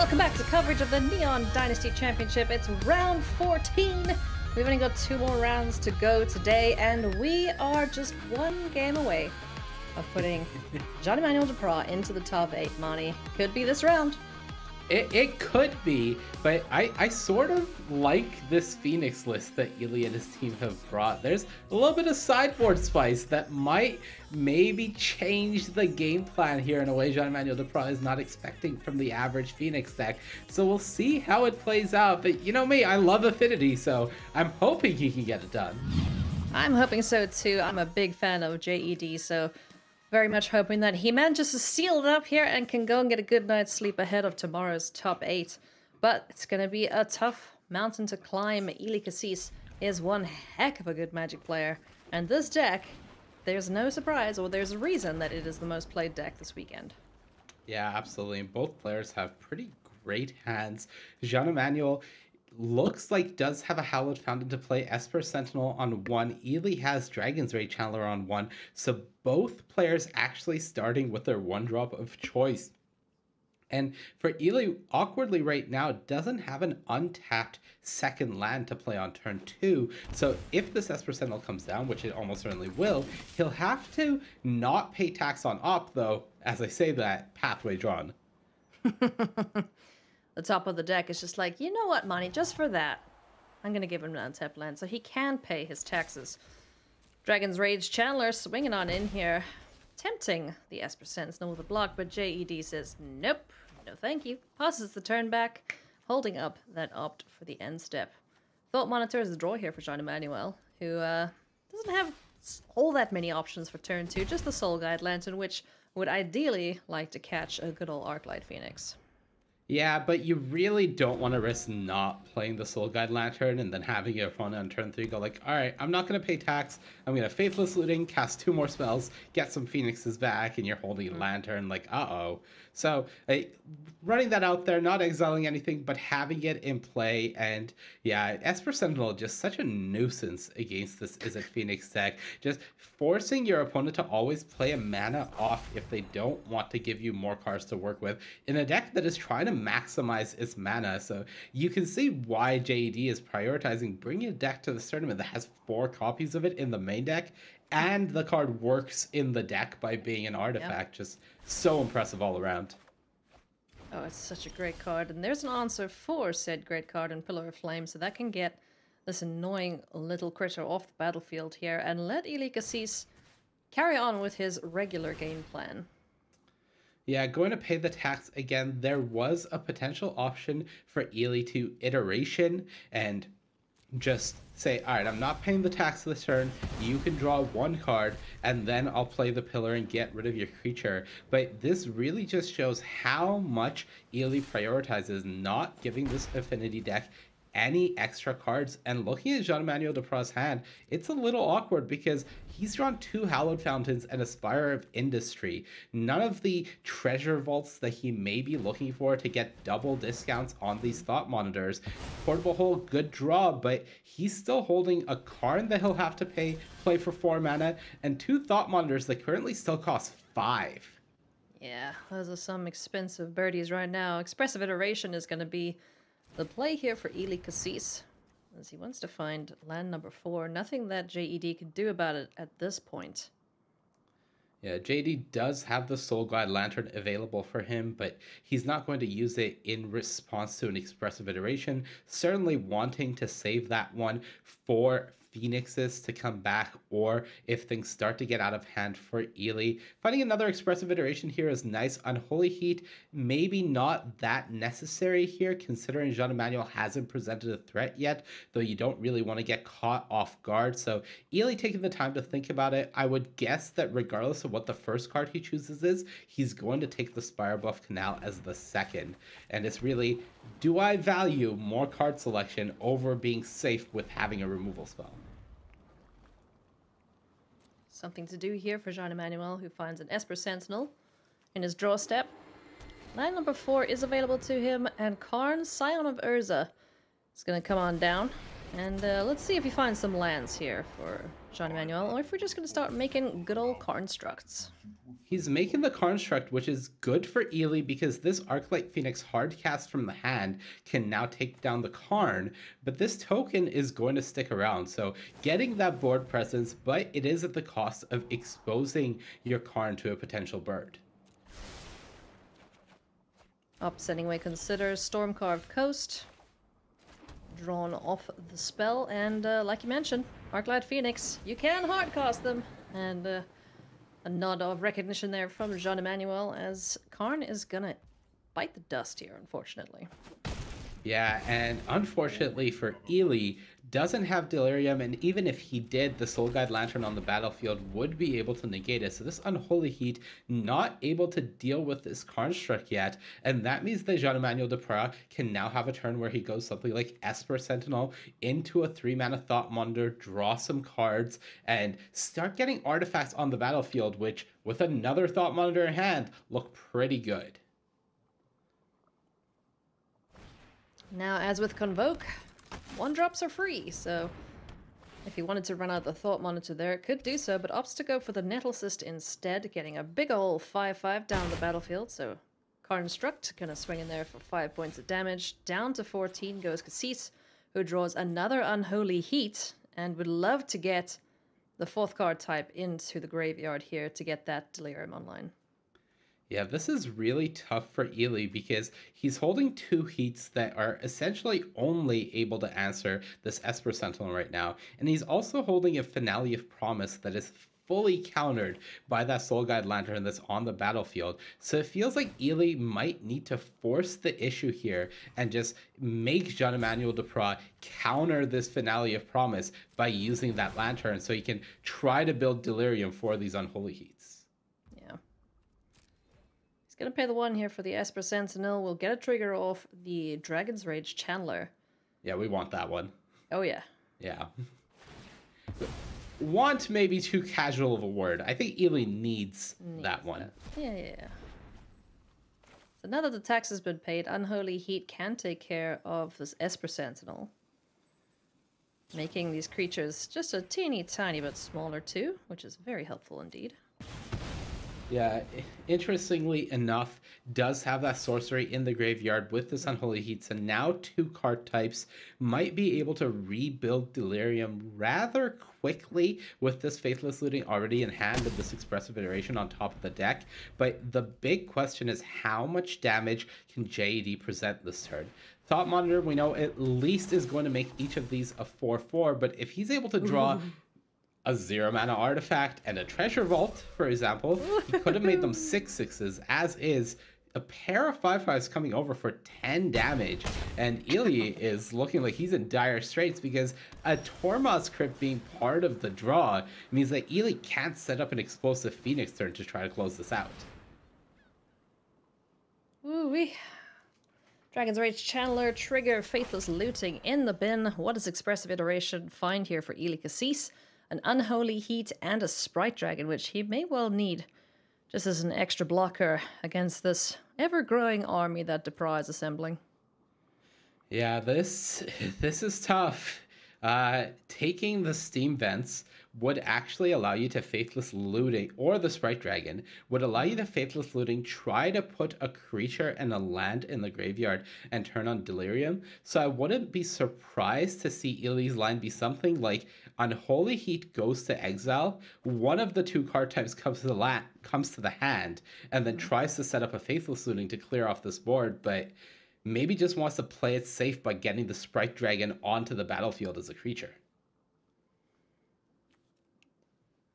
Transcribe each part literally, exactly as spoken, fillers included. Welcome back to coverage of the Neon Dynasty Championship. It's round fourteen. We've only got two more rounds to go today, and we are just one game away of putting Jean-Emmanuel Depraz into the top eight, Monty. Could be this round. It, it could be, but I, I sort of like this Phoenix list that Eli and his team have brought. There's a little bit of sideboard spice that might maybe change the game plan here in a way Jean-Emmanuel Depraz is not expecting from the average Phoenix deck. So we'll see how it plays out. But you know me, I love Affinity, so I'm hoping he can get it done. I'm hoping so too. I'm a big fan of J E D, so very much hoping that he manages to seal it up here and can go and get a good night's sleep ahead of tomorrow's top eight. But it's going to be a tough mountain to climb. Eli Kassis is one heck of a good Magic player. And this deck, there's no surprise, or there's a reason that it is the most played deck this weekend. Yeah, absolutely. And both players have pretty great hands. Jean-Emmanuel looks like does have a Hallowed Fountain to play, Esper Sentinel on one, Eli has Dragon's Rage Channeler on one, so both players actually starting with their one drop of choice. And for Eli, awkwardly right now, doesn't have an untapped second land to play on turn two. So if this Esper Sentinel comes down, which it almost certainly will, he'll have to not pay tax on Opt, though, as I say that, pathway drawn. The top of the deck is just like, you know what, Monty, just for that, I'm going to give him an untapped land so he can pay his taxes. Dragon's Rage Channeler swinging on in here, tempting the Esper Sentinel with a block, but J E D says, nope, no thank you. Passes the turn back, holding up that Opt for the end step. Thought Monitor is the draw here for Jean-Emmanuel, who uh, doesn't have all that many options for turn two, just the Soul Guide Lantern, which would ideally like to catch a good old Arclight Phoenix. Yeah, but you really don't want to risk not playing the Soul Guide Lantern and then having your opponent on turn three go like, all right, I'm not going to pay tax. I'm going to Faithless Looting, cast two more spells, get some Phoenixes back, and you're holding a lantern like, uh-oh. So uh, running that out there, not exiling anything, but having it in play. And yeah, Esper Sentinel, just such a nuisance against this Izzet Phoenix deck. Just forcing your opponent to always play a mana off if they don't want to give you more cards to work with in a deck that is trying to maximize its mana. So you can see why J E D is prioritizing bringing a deck to this tournament that has four copies of it in the main deck, and the card works in the deck by being an artifact. Yep. Just so impressive all around. Oh, it's such a great card, and there's an answer for said great card in Pillar of Flame, so that can get this annoying little critter off the battlefield here and let Eli Kassis carry on with his regular game plan. Yeah, going to pay the tax again. There was a potential option for Eli to iteration and just say, all right, I'm not paying the tax this turn. You can draw one card, and then I'll play the pillar and get rid of your creature. But this really just shows how much Eli prioritizes not giving this affinity deck any extra cards. And looking at Jean-Emmanuel Depraz's hand, it's a little awkward because he's drawn two Hallowed Fountains and a Spire of Industry. None of the Treasure Vaults that he may be looking for to get double discounts on these Thought Monitors. Portable Hole, good draw, but he's still holding a Karn that he'll have to pay, play for four mana, and two Thought Monitors that currently still cost five. Yeah, those are some expensive birdies right now. Expressive Iteration is going to be the play here for Eli Kassis, as he wants to find land number four. Nothing that J E D could do about it at this point. Yeah, J D does have the Soul Guide Lantern available for him, but he's not going to use it in response to an Expressive Iteration. Certainly wanting to save that one for Phoenixes to come back, or if things start to get out of hand for Eli. Finding another Expressive Iteration here is nice. Unholy Heat, maybe not that necessary here, considering Jean-Emmanuel hasn't presented a threat yet, though you don't really want to get caught off guard. So Eli taking the time to think about it, I would guess that regardless of what the first card he chooses is, he's going to take the Spire Buff Canal as the second. And it's really, do I value more card selection over being safe with having a removal spell? Something to do here for Jean-Emmanuel, who finds an Esper Sentinel in his draw step. Land number four is available to him, and Karn, Scion of Urza, is going to come on down. And uh, let's see if he finds some lands here for Jean-Emmanuel, or if we're just going to start making good old Karnstructs. He's making the Karnstruct, which is good for Eli because this Arclight Phoenix hard cast from the hand can now take down the Karn, but this token is going to stick around, so getting that board presence, but it is at the cost of exposing your Karn to a potential bird. Upsetting way Consider, Stormcarved Coast, drawn off the spell, and uh, like you mentioned, Arclight Phoenix, you can hardcast them, and uh, a nod of recognition there from Jean-Emmanuel as Karn is gonna bite the dust here, unfortunately. Yeah, and unfortunately for Eli, doesn't have Delirium, and even if he did, the Soul Guide Lantern on the battlefield would be able to negate it. So this Unholy Heat not able to deal with this Karnstruct yet, and that means that Jean-Emmanuel Depraz can now have a turn where he goes something like Esper Sentinel into a three mana Thought Monitor, draw some cards, and start getting artifacts on the battlefield, which, with another Thought Monitor in hand, look pretty good. Now, as with Convoke, one-drops are free, so if he wanted to run out the Thought Monitor there, it could do so, but opts to go for the Nettlecyst instead, getting a big ol' five five down the battlefield, so Karnstruct gonna swing in there for five points of damage. Down to fourteen goes Kassis, who draws another Unholy Heat, and would love to get the fourth card type into the graveyard here to get that Delirium online. Yeah, this is really tough for Eli because he's holding two heats that are essentially only able to answer this Esper Sentinel right now. And he's also holding a Finale of Promise that is fully countered by that Soul Guide Lantern that's on the battlefield. So it feels like Eli might need to force the issue here and just make Jean-Emmanuel Depraz counter this Finale of Promise by using that Lantern so he can try to build Delirium for these Unholy Heats. Gonna pay the one here for the Esper Sentinel. We'll get a trigger off the Dragon's Rage Channeler. Yeah, we want that one. Oh, yeah. Yeah. Want maybe too casual of a word. I think Eli needs, needs that one. That. Yeah, yeah, yeah. So now that the tax has been paid, Unholy Heat can take care of this Esper Sentinel, making these creatures just a teeny tiny bit smaller too, which is very helpful indeed. Yeah, interestingly enough, does have that sorcery in the graveyard with this Unholy Heat, so now two card types might be able to rebuild Delirium rather quickly with this Faithless Looting already in hand and this Expressive Iteration on top of the deck, but the big question is how much damage can J A D present this turn? Thought Monitor, we know at least is going to make each of these a four four, but if he's able to draw... Ooh. A zero mana artifact and a Treasure Vault, for example, he could have made them six sixes, as is a pair of five fives coming over for ten damage. And Eli is looking like he's in dire straits because a Tormod's Crypt being part of the draw means that Eli can't set up an Explosive Phoenix turn to try to close this out. Ooh-wee. Dragon's Rage Channeler, trigger, Faithless Looting in the bin. What does Expressive Iteration find here for Eli Kassis? An Unholy Heat and a Sprite Dragon, which he may well need just as an extra blocker against this ever-growing army that Depraz is assembling. Yeah, this this is tough. Uh, taking the Steam Vents would actually allow you to Faithless Looting, or the Sprite Dragon would allow you to Faithless Looting, try to put a creature and a land in the graveyard and turn on Delirium. So I wouldn't be surprised to see Eli's line be something like Unholy Heat goes to exile, one of the two card types comes to the la comes to the hand, and then tries to set up a Faithless Looting to clear off this board, but maybe just wants to play it safe by getting the Sprite Dragon onto the battlefield as a creature.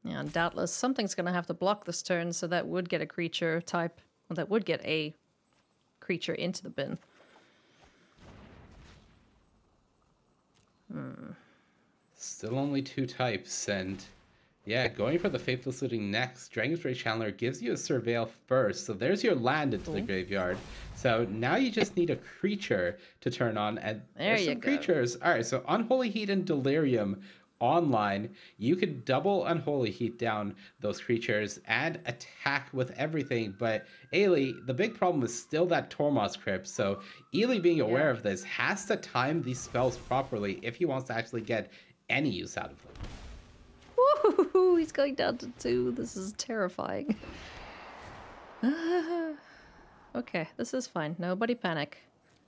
Yeah, and doubtless something's going to have to block this turn, so that would get a creature type, well, that would get a creature into the bin. Hmm. Still only two types, and... yeah, going for the Faithless Looting next. Dragon's Rage Channeler gives you a Surveil first, so there's your land into the graveyard. So now you just need a creature to turn on, and there there's some creatures. All right, so Unholy Heat and Delirium online. You could double Unholy Heat down those creatures and attack with everything, but Eli, the big problem is still that Tormod's Crypt, so Eli being aware yeah. of this has to time these spells properly if he wants to actually get any use out of them. He's going down to two. This is terrifying. Okay, this is fine. Nobody panic.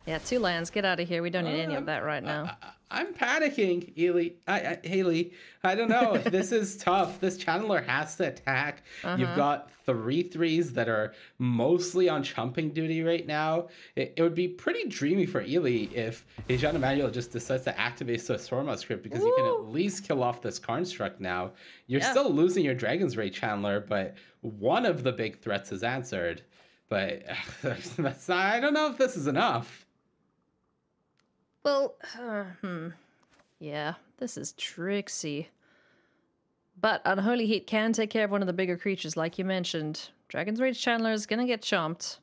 Yeah, two lands. Get out of here. We don't need uh, any of that right now. I, I, I'm panicking, Eli. I, I, Haley. I don't know. This is tough. This channeler has to attack. Uh-huh. You've got three threes that are mostly on chumping duty right now. It, it would be pretty dreamy for Eli if Jean-Emmanuel just decides to activate Tormod's Crypt, because Ooh. You can at least kill off this Karnstruct now. You're yeah. still losing your Dragon's Rage Channeler, but one of the big threats is answered. But that's not, I don't know if this is enough. Well, uh, hmm. yeah, this is tricksy. But Unholy Heat can take care of one of the bigger creatures, like you mentioned. Dragon's Rage Channeler is going to get chomped.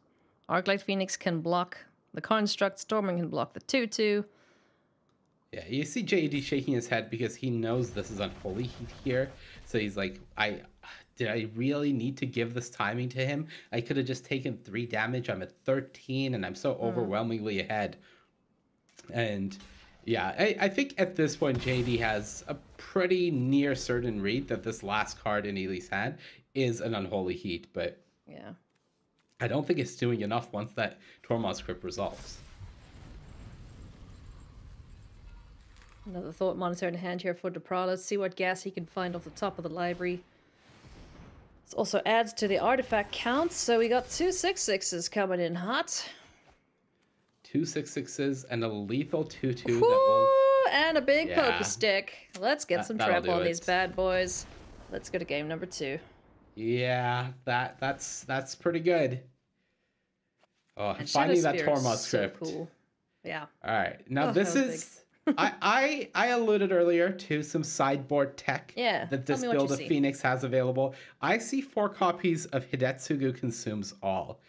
Arclight Phoenix can block the Construct. Storming can block the two two. Yeah, you see J D shaking his head because he knows this is Unholy Heat here. So he's like, I did I really need to give this timing to him? I could have just taken three damage. I'm at thirteen, and I'm so overwhelmingly mm. ahead. And yeah, I, I think at this point, J D has a pretty near certain read that this last card in Eli's hand is an Unholy Heat, but yeah, I don't think it's doing enough once that Tormod's Crypt resolves. Another Thought Monitor in hand here for Depraz. Let's see what gas he can find off the top of the library. This also adds to the artifact count, so we got two six sixes coming in hot. Two six sixes and a lethal two two. Ooh, that will... and a big yeah. poker stick. Let's get that, some trouble on it. These bad boys. Let's go to game number two. Yeah, that that's that's pretty good. Oh, and finding that Tormod's Crypt. So cool. Yeah. All right, now oh, this is. I, I I alluded earlier to some sideboard tech yeah, that this build of see. Phoenix has available. I see four copies of Hidetsugu Consumes All.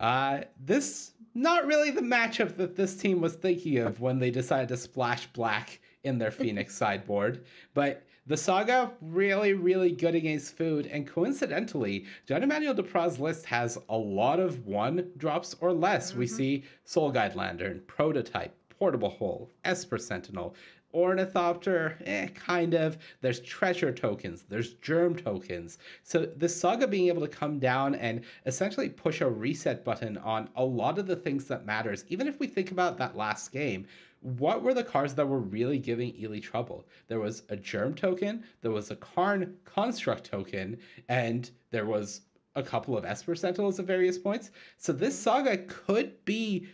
Uh, this not really the matchup that this team was thinking of when they decided to splash black in their Phoenix sideboard, but the Saga really, really good against food, and coincidentally, Jean-Emmanuel Depraz's list has a lot of one drops or less. Mm-hmm. We see Soul Guide Lantern, Prototype, Portable Hole, Esper Sentinel, Ornithopter, eh, kind of. There's treasure tokens, there's germ tokens. So the Saga being able to come down and essentially push a reset button on a lot of the things that matters. Even if we think about that last game, what were the cards that were really giving Eli trouble? There was a germ token, there was a Karn construct token, and there was a couple of Esper Sentinels at various points. So this Saga could be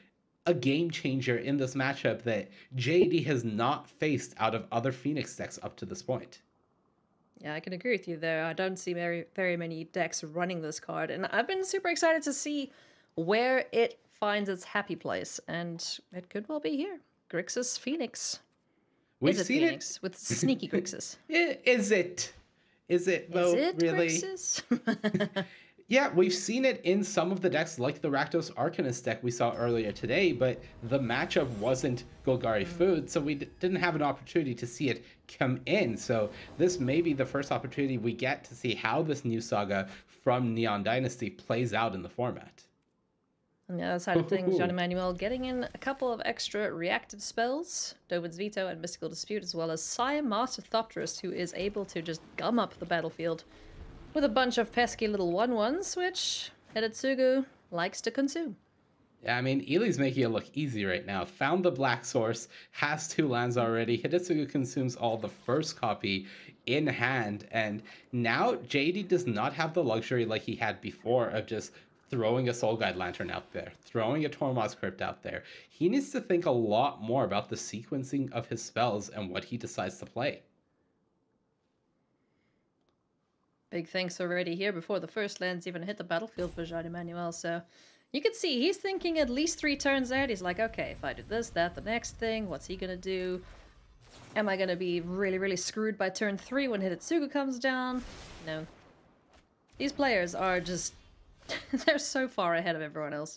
a game changer in this matchup that J D has not faced out of other Phoenix decks up to this point. Yeah, I can agree with you there. I don't see very, very many decks running this card, and I've been super excited to see where it finds its happy place, and it could well be here. Grixis Phoenix. We've Izzet seen Phoenix it with sneaky Grixis. Is it? Is it though? Is it really? Grixis? Yeah, we've seen it in some of the decks, like the Rakdos Arcanist deck we saw earlier today, but the matchup wasn't Golgari Food, so we d didn't have an opportunity to see it come in. So this may be the first opportunity we get to see how this new Saga from Neon Dynasty plays out in the format. On the other side of things, Jean-Emmanuel getting in a couple of extra reactive spells, Dovin's Veto and Mystical Dispute, as well as Sai, Master Thopterist, who is able to just gum up the battlefield with a bunch of pesky little one ones, which Hidetsugu likes to consume. Yeah, I mean, Eli's making it look easy right now. Found the black source, has two lands already. Hidetsugu Consumes All, the first copy, in hand. And now J D does not have the luxury like he had before of just throwing a Soul Guide Lantern out there, throwing a Tormod's Crypt out there. He needs to think a lot more about the sequencing of his spells and what he decides to play. Big thanks already here before the first lands even hit the battlefield for Jean-Emmanuel, so you can see he's thinking at least three turns out. He's like, okay, if I do this, that, the next thing, what's he gonna do? Am I gonna be really, really screwed by turn three when Hidetsugu comes down? No. These players are just... they're so far ahead of everyone else.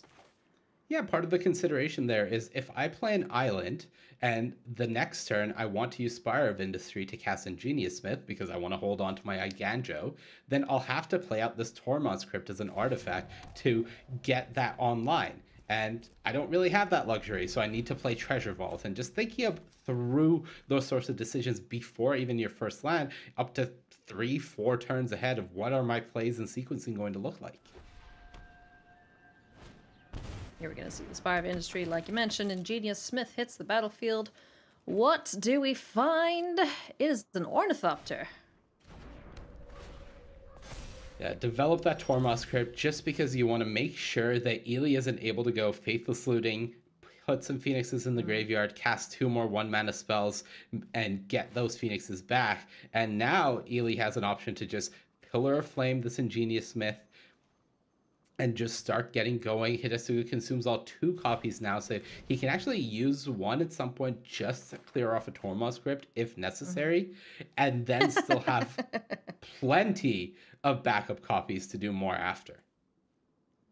Yeah, part of the consideration there is if I play an island and the next turn I want to use Spire of Industry to cast Ingenious Smith because I want to hold on to my Iganjo, then I'll have to play out this Tormod's Crypt as an artifact to get that online. And I don't really have that luxury, so I need to play Treasure Vault. And just thinking up through those sorts of decisions before even your first land, up to three, four turns ahead of what are my plays and sequencing going to look like. Here we're going to see the Spire of Industry, like you mentioned. Ingenious Smith hits the battlefield. What do we find? It is an Ornithopter. Yeah, develop that Tormod's Crypt just because you want to make sure that Eli isn't able to go Faithless Looting, put some Phoenixes in the graveyard, cast two more one-mana spells, and get those Phoenixes back. And now Eli has an option to just Pillar of Flame this Ingenious Smith and just start getting going. Hidetsugu Consumes All two copies now, so he can actually use one at some point just to clear off a Tormod's Crypt if necessary, mm-hmm. and then still have plenty of backup copies to do more after.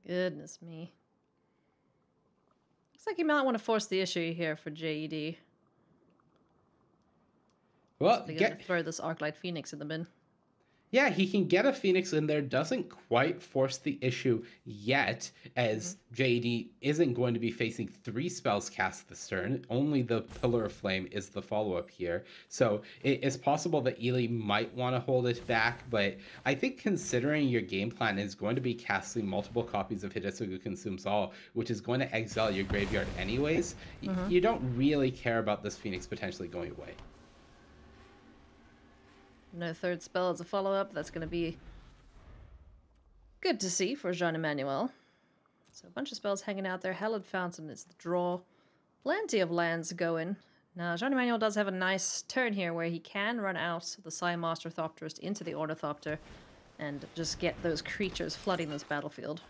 Goodness me. Looks like you might want to force the issue here for J E D. Well, so get... throw this Arclight Phoenix in the bin. Yeah, he can get a Phoenix in there. Doesn't quite force the issue yet, as mm-hmm. J E D isn't going to be facing three spells cast this turn. Only the Pillar of Flame is the follow-up here. So it is possible that Eli might want to hold it back, but I think considering your game plan is going to be casting multiple copies of Hidetsugu Consumes All, which is going to exile your graveyard anyways, mm-hmm. you don't really care about this Phoenix potentially going away. No third spell as a follow-up. That's going to be good to see for Jean-Emmanuel. So a bunch of spells hanging out there. Hallowed Fountain is the draw. Plenty of lands going. Now, Jean-Emmanuel does have a nice turn here where he can run out the Sai Master Thopterist into the Ornithopter and just get those creatures flooding this battlefield.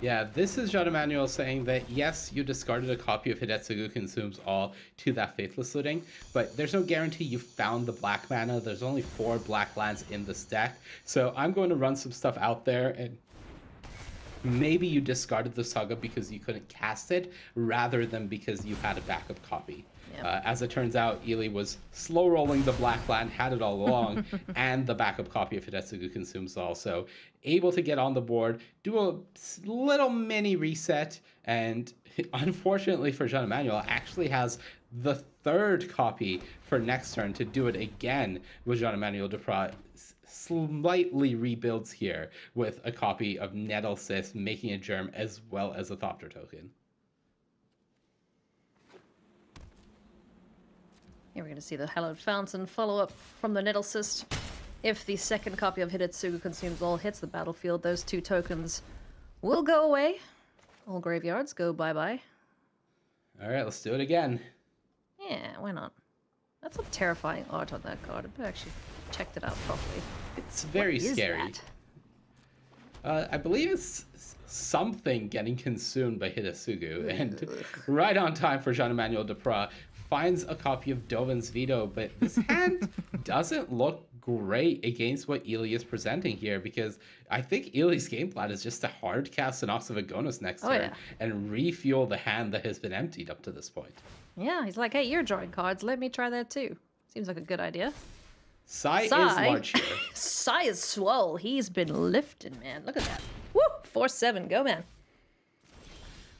Yeah, this is Jean-Emmanuel saying that, yes, you discarded a copy of Hidetsugu Consumes All to that Faithless Looting, but there's no guarantee you found the black mana. There's only four black lands in this deck, so I'm going to run some stuff out there, and maybe you discarded the Saga because you couldn't cast it rather than because you had a backup copy. Yep. Uh, as it turns out, Eli was slow rolling the black land, had it all along, and the backup copy of Hidetsugu Consumes All. So able to get on the board, do a little mini reset, and unfortunately for Jean-Emmanuel, actually has the third copy for next turn to do it again with Jean-Emmanuel Depraz. Slightly rebuilds here with a copy of Nettlecyst, making a germ as well as a Thopter token. Here we're going to see the Hallowed Fountain follow-up from the Nettlecyst. If the second copy of Hidetsugu Consumes All hits the battlefield, those two tokens will go away. All graveyards go bye-bye. All right, let's do it again. Yeah, why not? That's some terrifying art on that card. I've actually checked it out properly. It's very scary. Uh, I believe it's something getting consumed by Hidetsugu, and right on time for Jean-Emmanuel Depraz. Finds a copy of Dovin's Veto, but this hand doesn't look great against what Eli is presenting here, because I think Eli's game plan is just to hard cast an Ox of Agonas next oh, turn yeah. and refuel the hand that has been emptied up to this point. Yeah, he's like, hey, you're drawing cards, let me try that too. Seems like a good idea. Sai, Sai is large here. Sai is swole. He's been lifted, man. Look at that. Woo! four seven, go, man.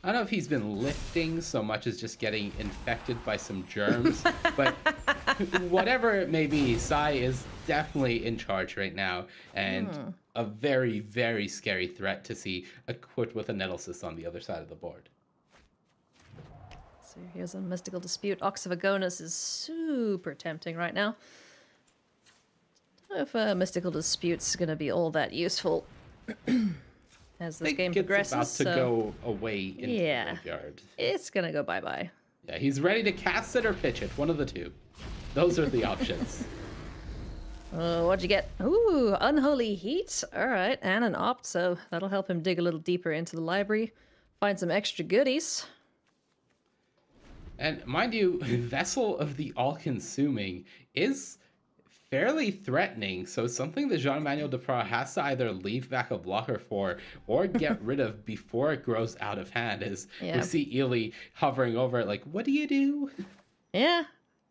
I don't know if he's been lifting so much as just getting infected by some germs, but whatever it may be, Sai is definitely in charge right now, and mm. a very, very scary threat to see equipped with a Nettlecyst on the other side of the board. So here's a Mystical Dispute. Ox of Agonas is super tempting right now. I don't know if a Mystical Dispute's going to be all that useful. As this game progresses, about to so... go away in yeah, the graveyard. It's gonna go bye bye. Yeah, he's ready to cast it or pitch it. One of the two. Those are the options. Oh, what'd you get? Ooh, Unholy Heat. All right, and an Opt, so that'll help him dig a little deeper into the library, find some extra goodies. And mind you, Vessel of the All-Consuming is fairly threatening, so something that Jean-Emmanuel Depraz has to either leave back a blocker for or get rid of before it grows out of hand, as yeah. we see Eli hovering over it like, what do you do? Yeah,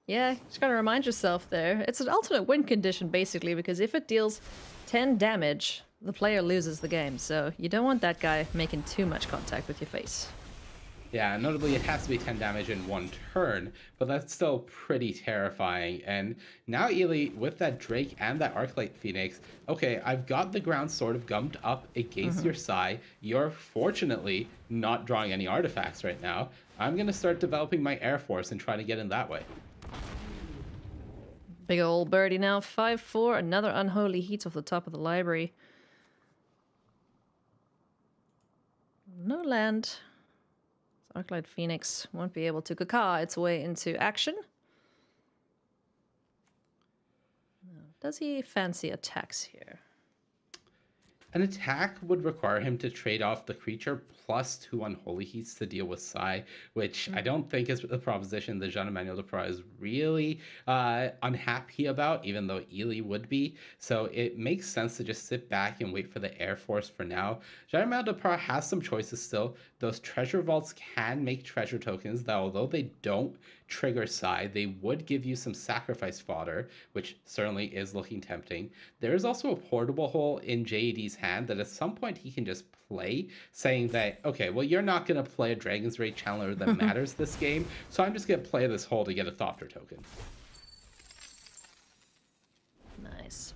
yeah, just gotta remind yourself there. It's an alternate win condition, basically, because if it deals ten damage, the player loses the game, so you don't want that guy making too much contact with your face. Yeah, notably it has to be ten damage in one turn, but that's still pretty terrifying. And now Eli, with that Drake and that Arclight Phoenix, okay, I've got the ground sort of gummed up against mm-hmm. your Sai. You're fortunately not drawing any artifacts right now. I'm going to start developing my Air Force and try to get in that way. Big old birdie now, five four, another Unholy Heat off the top of the library. No land. Arclight Phoenix won't be able to caca its way into action. Does he fancy attacks here? An attack would require him to trade off the creature plus two Unholy Heats to deal with Sai, which mm-hmm. I don't think is the proposition that Jean-Emmanuel Depraz is really uh, unhappy about, even though Eli would be. So it makes sense to just sit back and wait for the Air Force for now. Jean-Emmanuel Depraz has some choices still. Those treasure vaults can make treasure tokens that, although they don't trigger Sai, they would give you some sacrifice fodder, which certainly is looking tempting. There is also a portable hole in J A D's hand that at some point he can just play, saying that, okay, well, you're not going to play a Dragon's Rage Channeler that matters this game, so I'm just going to play this hole to get a Thopter token. Nice.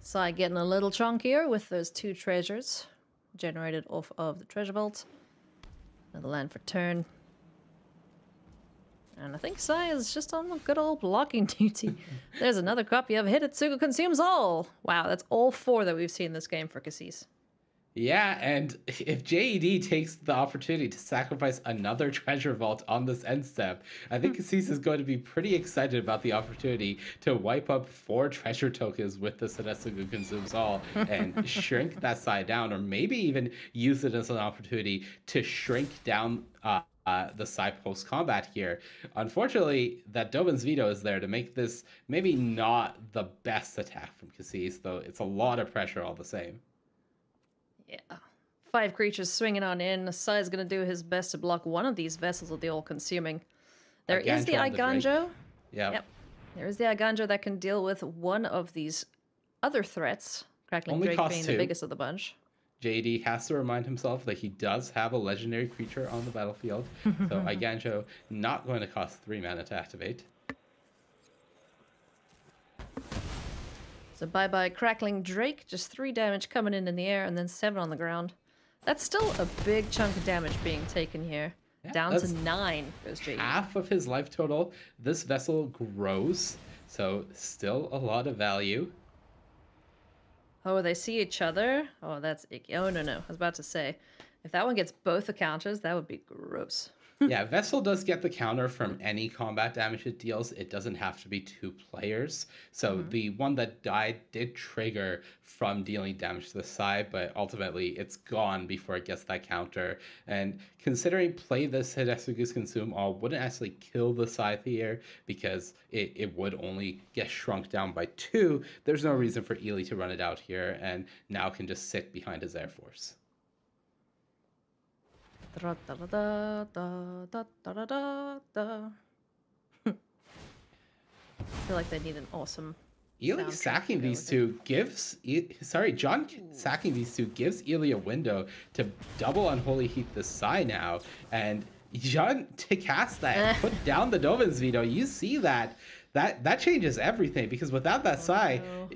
Sai getting a little chunkier with those two treasures generated off of the treasure vault. Another land for turn. And I think Sai is just on a good old blocking duty. There's another copy of Hidetsugu Consumes All. Wow, that's all four that we've seen this game for Kassis. Yeah, and if J E D takes the opportunity to sacrifice another treasure vault on this end step, I think Kassis is going to be pretty excited about the opportunity to wipe up four treasure tokens with the Hidetsugu Consumes All and shrink that side down, or maybe even use it as an opportunity to shrink down uh, Uh, the Sai post-combat here. Unfortunately, that Dovin's Veto is there to make this maybe not the best attack from Kassis, though it's a lot of pressure all the same. Yeah. Five creatures swinging on in. Sai's going to do his best to block one of these vessels of the all-consuming. There Iganjo is the Iganjo. Yeah. Yep. There is the Iganjo that can deal with one of these other threats, Crackling Drake being two. The biggest of the bunch. J D has to remind himself that he does have a legendary creature on the battlefield. So Iganjo not going to cost three mana to activate. So bye-bye Crackling Drake. Just three damage coming in in the air and then seven on the ground. That's still a big chunk of damage being taken here. Yeah, down to nine goes J D. Half of his life total. This vessel grows. So still a lot of value. Oh, they see each other? Oh, that's icky. Oh, no, no. I was about to say, if that one gets both the counters, that would be gross. Yeah, Vessel does get the counter from any combat damage it deals. It doesn't have to be two players. So mm-hmm. the one that died did trigger from dealing damage to the side, but ultimately it's gone before it gets that counter. And considering play this Hidetsugu's Consume All wouldn't actually kill the Scythe here because it, it would only get shrunk down by two, there's no reason for Eli to run it out here and now can just sit behind his Air Force. Da, da, da, da, da, da, da, da. I feel like they need an awesome. Eli sacking these two gives e sorry John sacking these two gives Eli a window to double Unholy Heat the Sai now, and John to cast that put down the Dovin's Veto. You see that that that changes everything because without that oh, Sai. No.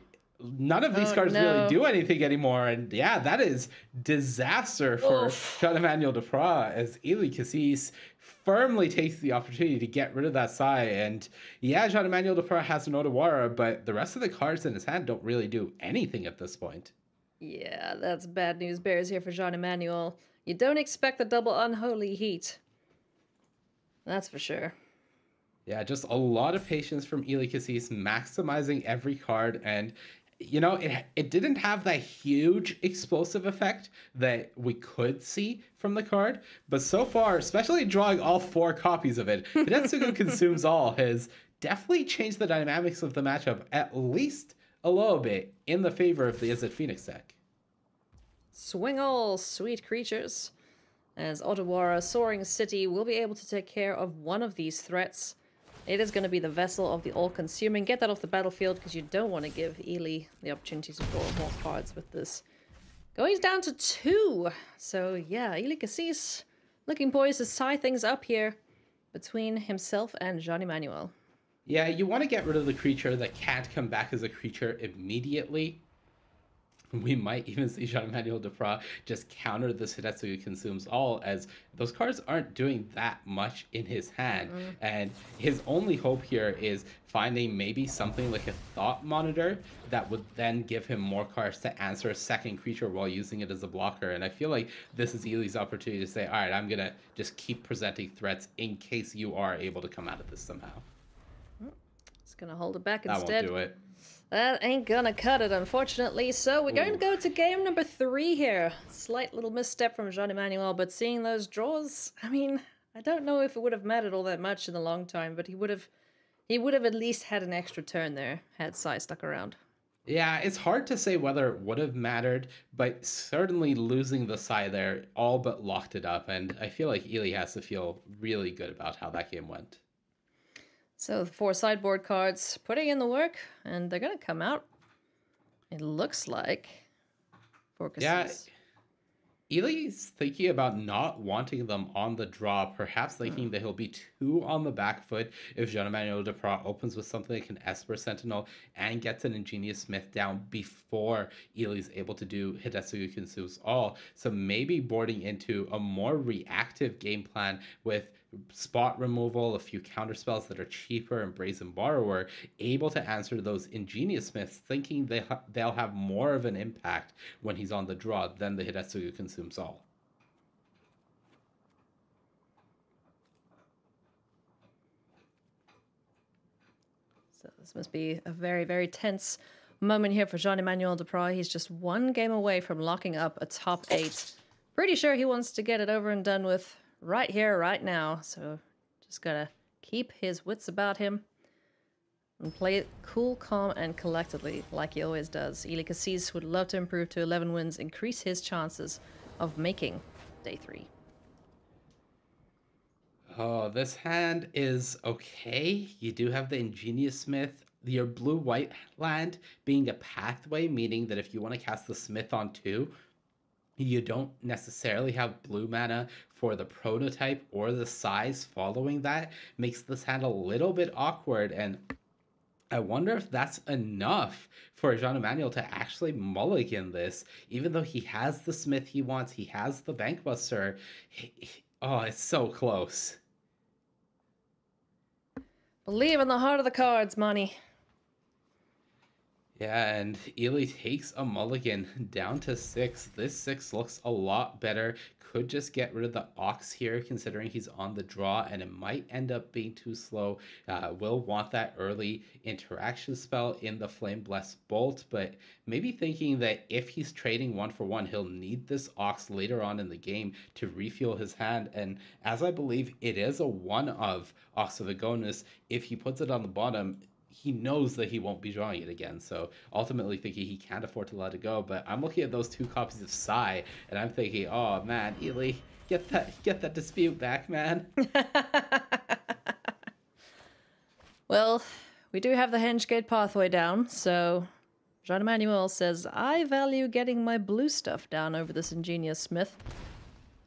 None of these oh, cards no. really do anything anymore, and yeah, that is disaster for Jean-Emmanuel Depraz as Eli Kassis firmly takes the opportunity to get rid of that Sai. And yeah, Jean-Emmanuel Depraz has an Odawara, but the rest of the cards in his hand don't really do anything at this point. Yeah, that's bad news bears here for Jean-Emmanuel. You don't expect the double Unholy Heat. That's for sure. Yeah, just a lot of patience from Eli Kassis, maximizing every card, and you know, it, it didn't have that huge explosive effect that we could see from the card, but so far, especially drawing all four copies of it, Hidetsugu Consumes All has definitely changed the dynamics of the matchup at least a little bit in the favor of the Izzet Phoenix deck. Swing all, sweet creatures. As Odawara, Soaring City will be able to take care of one of these threats. It is going to be the Vessel of the All-Consuming. Get that off the battlefield because you don't want to give Eli the opportunity to draw more cards with this Going down to two. So yeah, Eli Kassis looking poised to tie things up here between himself and Jean-Emmanuel. Yeah, you want to get rid of the creature that can't come back as a creature immediately. We might even see Jean-Emmanuel Depraz just counter this Hidetsugu Consumes All, as those cards aren't doing that much in his hand. Mm-hmm. And his only hope here is finding maybe something like a Thought Monitor that would then give him more cards to answer a second creature while using it as a blocker. And I feel like this is Eli's opportunity to say, all right, I'm going to just keep presenting threats in case you are able to come out of this somehow. It's going to hold it back instead. That won't do it. That ain't gonna cut it, unfortunately. So we're going Ooh. to go to game number three here. Slight little misstep from Jean-Emmanuel, but seeing those draws, I mean, I don't know if it would have mattered all that much in the long time, but he would have, he would have at least had an extra turn there had Sai stuck around. Yeah, it's hard to say whether it would have mattered, but certainly losing the Sai there all but locked it up, and I feel like Eli has to feel really good about how that game went. So the four sideboard cards putting in the work, and they're going to come out, it looks like, for Kassis. Yeah, Eli's thinking about not wanting them on the draw, perhaps thinking mm. that he'll be two on the back foot if Jean-Emmanuel Depraz opens with something like an Esper Sentinel and gets an Ingenious Smith down before Eli's able to do Hidetsugu Consumes All. So maybe boarding into a more reactive game plan with spot removal, a few counter spells that are cheaper, and Brazen Borrower, able to answer those Ingenious Smiths, thinking they ha they'll have more of an impact when he's on the draw than the Hidetsugu Consumes All. So this must be a very, very tense moment here for Jean-Emmanuel Depraz. He's just one game away from locking up a top eight. Pretty sure he wants to get it over and done with right here, right now. So just gotta keep his wits about him and play it cool, calm, and collectedly like he always does. Eli Kassis would love to improve to eleven wins, increase his chances of making day three. Oh, this hand is okay. You do have the Ingenious Smith. Your blue-white land being a pathway, meaning that if you want to cast the Smith on two, you don't necessarily have blue mana for the prototype or the size following that. Makes this hand a little bit awkward, and I wonder if that's enough for Jean-Emmanuel to actually mulligan this. Even though he has the Smith he wants, he has the Bankbuster. He, he, oh, it's so close. Believe in the heart of the cards, Monty. Yeah, and Eli takes a mulligan down to six. This six looks a lot better. Could just get rid of the Ox here, considering he's on the draw, and it might end up being too slow. Uh, will want that early interaction spell in the Flame Blessed Bolt, but maybe thinking that if he's trading one for one, he'll need this Ox later on in the game to refuel his hand. And as I believe it is a one of Ox of Agonas, if he puts it on the bottom, he knows that he won't be drawing it again, so ultimately thinking he can't afford to let it go. But I'm looking at those two copies of Sai, and I'm thinking, oh man, Eli, get that get that dispute back, man. Well, we do have the Hengegate pathway down, so Jean-Emmanuel says, I value getting my blue stuff down over this Ingenious Smith.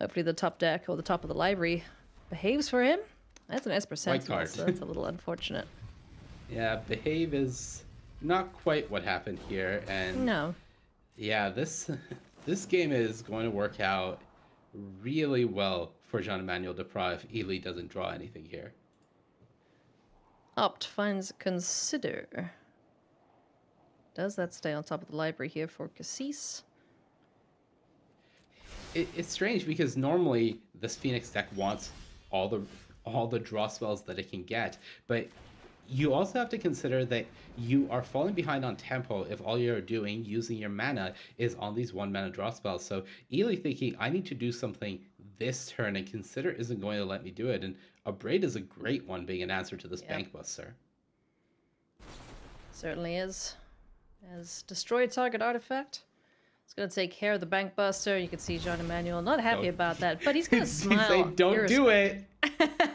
Hopefully the top deck, or the top of the library, behaves for him. That's an Esper Sentinel, so that's a little unfortunate. Yeah, behave is not quite what happened here, and no. Yeah, this this game is going to work out really well for Jean-Emmanuel Depraz if Eli doesn't draw anything here. Opt finds Consider. Does that stay on top of the library here for Kassis? It, it's strange because normally this Phoenix deck wants all the all the draw spells that it can get, but you also have to consider that you are falling behind on tempo if all you're doing using your mana is on these one mana draw spells. So Eli thinking, I need to do something this turn, and Consider isn't going to let me do it. And Abrade is a great one, being an answer to this yep. Bankbuster. Certainly is. As destroy target artifact. It's going to take care of the Bankbuster. You can see Jean-Emmanuel not happy don't. about that, but he's going to smile. He's saying, don't do it.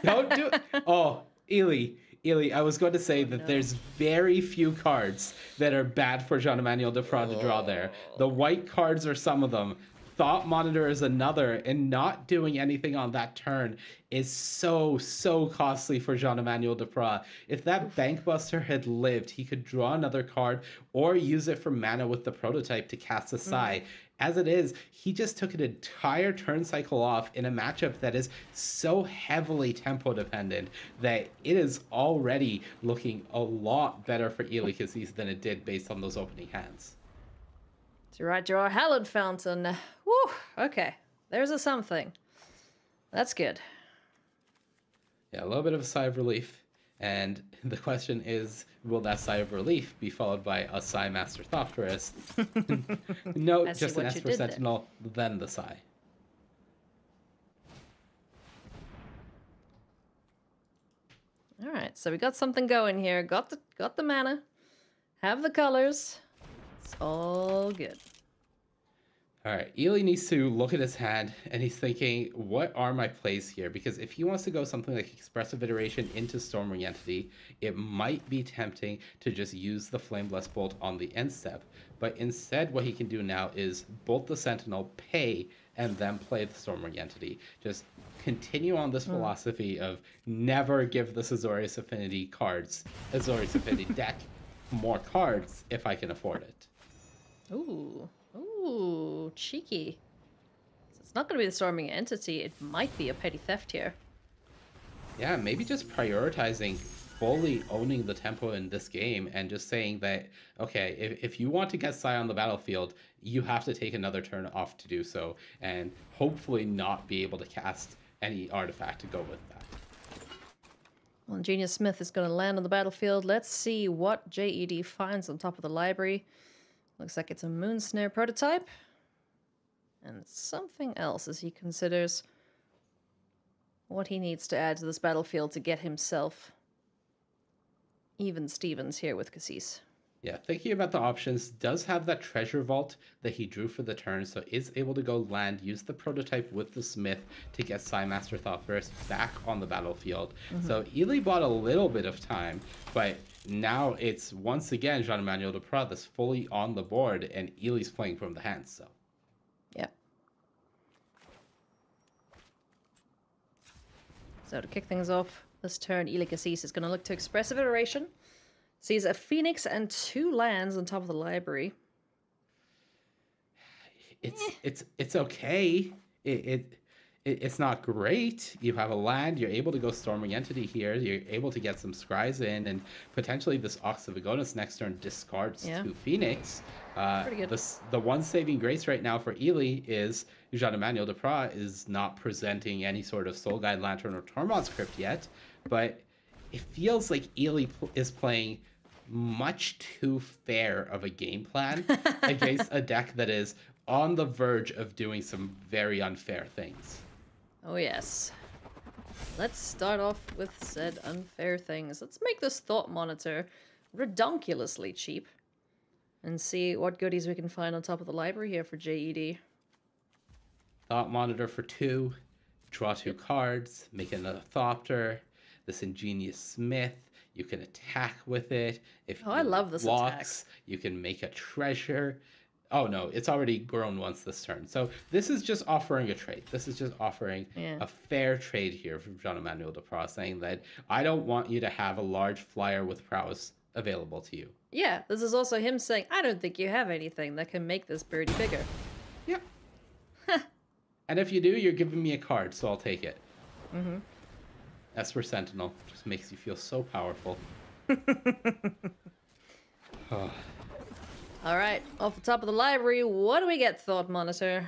Don't do it. Oh, Eli. Eli, I was going to say oh, that no. there's very few cards that are bad for Jean-Emmanuel Depraz oh. to draw there. The white cards are some of them. Thought Monitor is another, and not doing anything on that turn is so, so costly for Jean-Emmanuel Depraz. If that Bankbuster had lived, he could draw another card or use it for mana with the prototype to cast a Sai. Mm. As it is, he just took an entire turn cycle off in a matchup that is so heavily tempo dependent that it is already looking a lot better for Eli Kassis than it did based on those opening hands. To right draw a Hallowed Fountain. Woo! Okay. There's a something. That's good. Yeah, a little bit of a sigh of relief. And the question is, will that sigh of relief be followed by a sigh Master Thopterist? No, I just an Esper Sentinel, then the sigh. Alright, so we got something going here. Got the got the mana. Have the colors. It's all good. All right, Eli needs to look at his hand and he's thinking, what are my plays here? Because if he wants to go something like Expressive Iteration into Stormwing Entity, it might be tempting to just use the Flameblessed Bolt on the end step. But instead, what he can do now is bolt the Sentinel, pay, and then play the Stormwing Entity. Just continue on this mm. philosophy of never give this Azorius Affinity cards, Azorius Affinity deck, more cards if I can afford it. Ooh, ooh, cheeky. So it's not going to be the Storming Entity. It might be a Petty Theft here. Yeah, maybe just prioritizing fully owning the tempo in this game and just saying that, okay, if, if you want to get Sai on the battlefield, you have to take another turn off to do so and hopefully not be able to cast any artifact to go with that. Well, Ingenious Smith is going to land on the battlefield. Let's see what J E D finds on top of the library. Looks like it's a Moonsnare prototype. And something else as he considers what he needs to add to this battlefield to get himself even Stevens here with Kassis. Yeah, thinking about the options, does have that Treasure Vault that he drew for the turn, so is able to go land, use the prototype with the Smith to get Sai Master Thopterist back on the battlefield. Mm-hmm. So Eli bought a little bit of time, but now it's once again Jean-Emmanuel Depraz that's fully on the board, and Eli's playing from the hand, so. Yeah. So to kick things off this turn, Eli Kassis is going to look to Expressive Iteration. Sees a Phoenix and two lands on top of the library. It's eh. it's it's okay. It, it it it's not great. You have a land. You're able to go Storming Entity here. You're able to get some scries in, and potentially this Ox of Agonas next turn discards yeah. two Phoenix. Uh, Pretty good. The the one saving grace right now for Eli is Jean-Emmanuel Depraz is not presenting any sort of Soul Guide Lantern or Tormod's Crypt yet, but it feels like Eli pl is playing much too fair of a game plan against a deck that is on the verge of doing some very unfair things. Oh, yes. Let's start off with said unfair things. Let's make this Thought Monitor redonkulously cheap and see what goodies we can find on top of the library here for J E D. Thought Monitor for two, draw two cards, make another Thopter. This Ingenious Smith, you can attack with it. If oh, I love this blocks, attack. You can make a treasure. Oh no, it's already grown once this turn. So this is just offering a trade. This is just offering yeah. a fair trade here from Jean-Emmanuel Depraz, saying that I don't want you to have a large flyer with prowess available to you. Yeah, this is also him saying, I don't think you have anything that can make this birdie bigger. Yeah. And if you do, you're giving me a card, so I'll take it. Mm-hmm. Esper Sentinel just makes you feel so powerful. Oh. All right, off the top of the library, what do we get, Thought Monitor?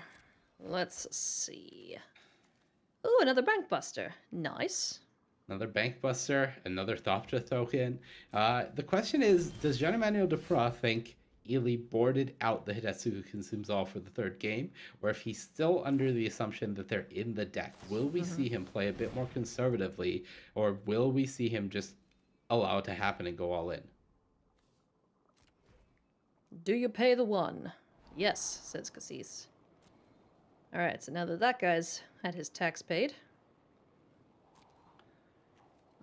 Let's see. Ooh, another Bankbuster. Nice. Another Bankbuster, another Thopter token. Uh, the question is, does Jean-Emmanuel Depraz think Eli boarded out the Hidetsugu Consumes All for the third game, or if he's still under the assumption that they're in the deck, will we mm-hmm. see him play a bit more conservatively, or will we see him just allow it to happen and go all in? Do you pay the one? Yes, says Kassis. Alright, so now that that guy's had his tax paid,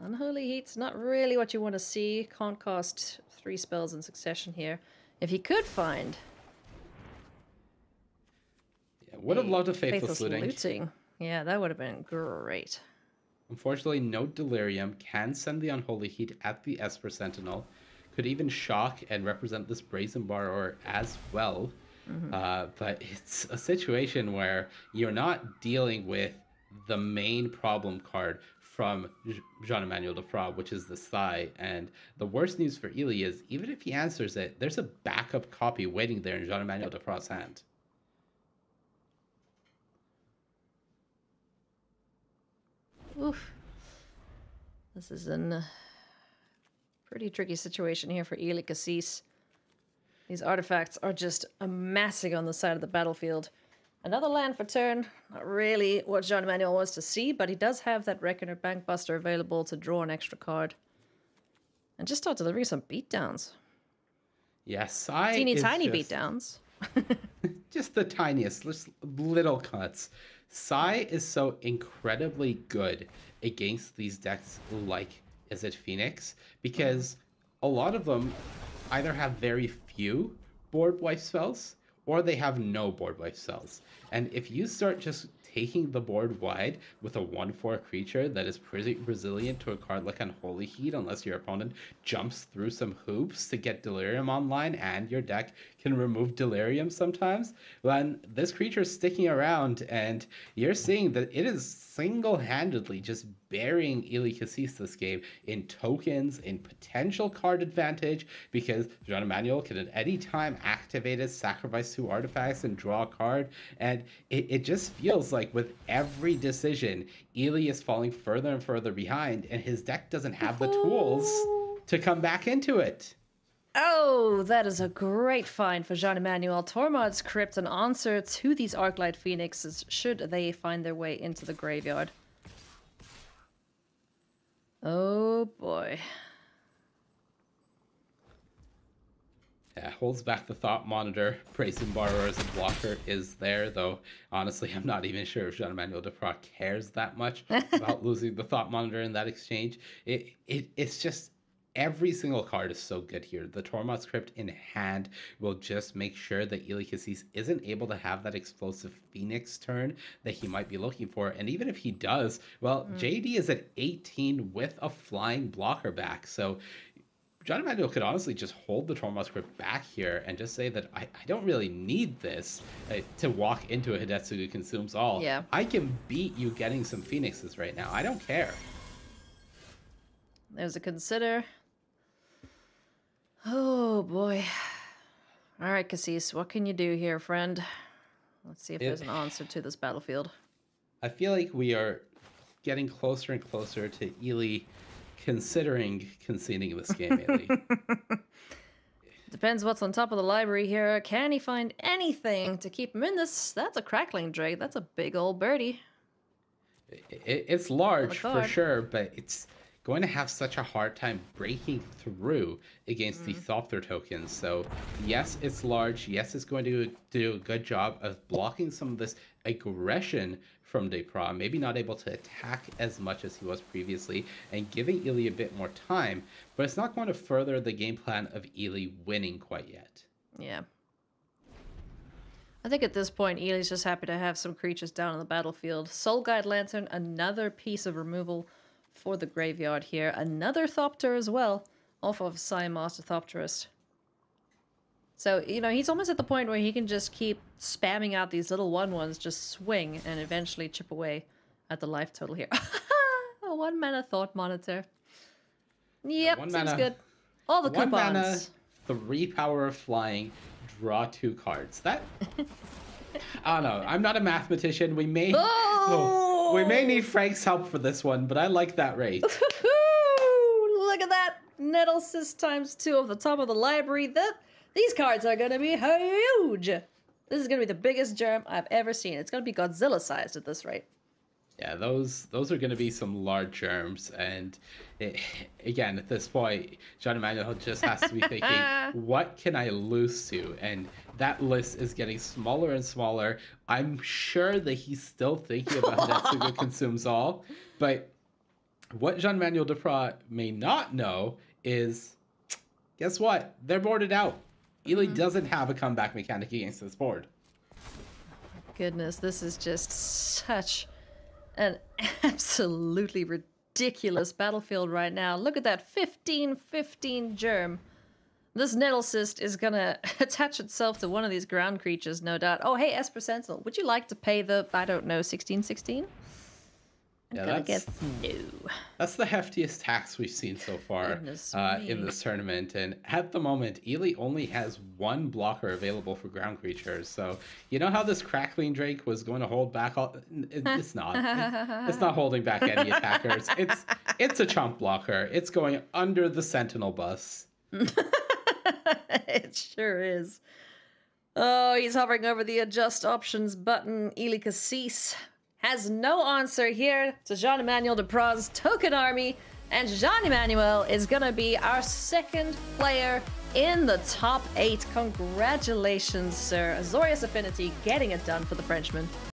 Unholy Heat's not really what you want to see. Can't cast three spells in succession here. If he could find... Yeah, would have loved a Faithless Looting. Looting. Yeah, that would have been great. Unfortunately, no Delirium. Can send the Unholy Heat at the Esper Sentinel. Could even shock and represent this Brazen Borrower as well. Mm-hmm. uh, but it's a situation where you're not dealing with the main problem card from Jean-Emmanuel Depraz, which is the Sai. And the worst news for Eli is, even if he answers it, there's a backup copy waiting there in Jean-Emmanuel Depraz's hand. Oof. This is a pretty tricky situation here for Eli Kassis. These artifacts are just amassing on the side of the battlefield. Another land for turn. Not really what Jean-Emmanuel wants to see, but he does have that Reckoner Bankbuster available to draw an extra card. And just start delivering some beatdowns. Yes, I... Teeny tiny just... beatdowns. Just the tiniest, just little cuts. Sai is so incredibly good against these decks like Izzet Phoenix, because a lot of them either have very few board wipe spells or they have no board wipe spells. And if you start just taking the board wide with a one four creature that is pretty resilient to a card like Unholy Heat, unless your opponent jumps through some hoops to get Delirium online and your deck can remove Delirium sometimes, then this creature is sticking around and you're seeing that it is single-handedly just burying Eli Kassis this game in tokens, in potential card advantage, because Jean-Emmanuel can at any time activate it, sacrifice two artifacts and draw a card, and it, it just feels like with every decision, Eli is falling further and further behind, and his deck doesn't have the tools to come back into it. Oh, that is a great find for Jean-Emmanuel. Tormod's Crypt, an answer to these Arclight Phoenixes, should they find their way into the graveyard. Oh, boy. Yeah, holds back the Thought Monitor. Brazen Borrower as a blocker is there, though honestly I'm not even sure if Jean-Emmanuel Depraz cares that much about losing the Thought Monitor in that exchange. It, it It's just... Every single card is so good here. The Tormod's Crypt in hand will just make sure that Eli Kassis isn't able to have that explosive Phoenix turn that he might be looking for. And even if he does, well, mm. J D is at eighteen with a flying blocker back. So Jean-Emmanuel could honestly just hold the Tormod's Crypt back here and just say that I, I don't really need this uh, to walk into a Hidetsugu Consumes All. Yeah. I can beat you getting some Phoenixes right now. I don't care. There's a Consider. Oh, boy. All right, Kassis, what can you do here, friend? Let's see if it, there's an answer to this battlefield. I feel like we are getting closer and closer to Eli considering conceding this game, Eli. Depends what's on top of the library here. Can he find anything to keep him in this? That's a Crackling Drake. That's a big old birdie. It, it, it's large for sure, but it's... going to have such a hard time breaking through against mm. the Thopter tokens. So yes, it's large. Yes, it's going to do a good job of blocking some of this aggression from Depraz, maybe not able to attack as much as he was previously, and giving Eli a bit more time, but it's not going to further the game plan of Eli winning quite yet. Yeah. I think at this point, Eli's just happy to have some creatures down on the battlefield. Soul Guide Lantern, another piece of removal for the graveyard here. Another Thopter as well, off of Sai, Master Thopterist. So, you know, he's almost at the point where he can just keep spamming out these little one ones, just swing and eventually chip away at the life total here. A one mana Thought Monitor. Yep, one seems mana, good. All the coupons. One mana, three power of flying, draw two cards. That... I don't know. I'm not a mathematician. We may... Oh! Oh. We may need Frank's help for this one, but I like that rate. Look at that. Nettlecyst times two off the top of the library. The, these cards are going to be huge. This is going to be the biggest germ I've ever seen. It's going to be Godzilla-sized at this rate. Yeah, those those are going to be some large germs. And it, again, at this point, Jean-Emmanuel just has to be thinking, what can I lose to? And that list is getting smaller and smaller. I'm sure that he's still thinking about Hidetsugu Consumes All, but what Jean-Emmanuel Depraz may not know is, guess what? They're boarded out. Eli mm-hmm. doesn't have a comeback mechanic against this board. Oh goodness, this is just such an absolutely ridiculous battlefield right now. Look at that fifteen fifteen germ. This Nettlecyst is going to attach itself to one of these ground creatures, no doubt. Oh, hey, Esper Sentinel, would you like to pay the, I don't know, sixteen sixteen? I'm yeah, going to guess no. That's the heftiest tax we've seen so far uh, in this tournament. And at the moment, Eli only has one blocker available for ground creatures. So you know how this Crackling Drake was going to hold back? All... It's not. It's not holding back any attackers. It's, it's a chump blocker. It's going under the Sentinel bus. It sure is. Oh, he's hovering over the adjust options button. Eli Kassis has no answer here to Jean-Emmanuel Depraz's token army, and Jean-Emmanuel is going to be our second player in the top eight. Congratulations, sir. Azorius Affinity getting it done for the Frenchman.